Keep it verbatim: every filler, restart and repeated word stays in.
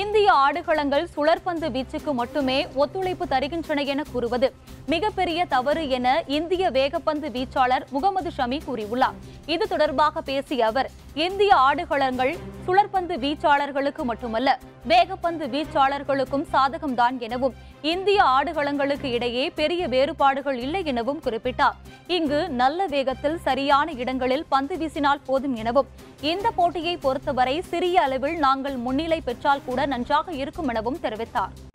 இந்திய ஆடுகளங்கள் சுழற்பந்து வீச்சுக்கு மட்டுமே ஒத்துழைப்பு தருகின்றன என கூறுவது மிகப்பெரிய தவறு என இந்திய வேகப்பந்து வீச்சாளர் முகமது ஷமி கூறியுள்ளார். இது தொடர்பாக பேசிய அவர், இந்திய ஆடுகளங்கள் சுழற்பந்து வீச்சாளர்களுக்கு மட்டுமல்ல வேகப்பந்து வீச்சாளர்களுக்கும் சாதகம்தான் எனவும் இந்திய ஆடுகளங்களுக்கு இடையே பெரிய வேறுபாடுகள் இல்லை எனவும் குறிப்பிட்டார். இங்கு நல்ல வேகத்தில் சரியான இடங்களில் பந்து வீசினால் போதும் எனவும் இந்த போட்டியை பொறுத்தவரை சிறிய அளவில் நாங்கள் முன்னிலை பெற்றால் கூட நன்றாக இருக்கும் எனவும் தெரிவித்தார்.